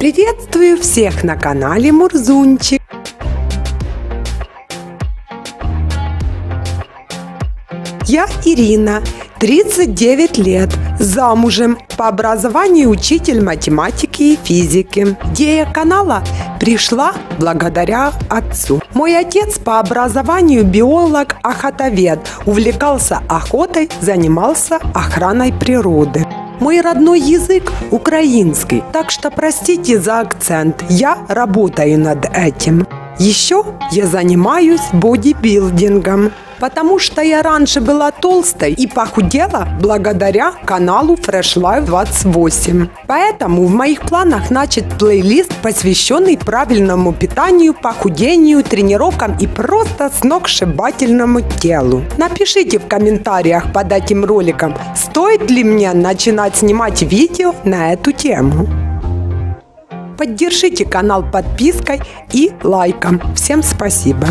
Приветствую всех на канале Мурзунчик. Я Ирина, 39 лет, замужем, по образованию учитель математики и физики. Идея канала пришла благодаря отцу. Мой отец по образованию биолог-охотовед, увлекался охотой, занимался охраной природы. Мой родной язык украинский, так что простите за акцент, я работаю над этим. Еще я занимаюсь бодибилдингом, потому что я раньше была толстой и похудела благодаря каналу Fresh Life 28. Поэтому в моих планах начать плейлист, посвященный правильному питанию, похудению, тренировкам и просто сногсшибательному телу. Напишите в комментариях под этим роликом, стоит ли мне начинать снимать видео на эту тему. Поддержите канал подпиской и лайком. Всем спасибо!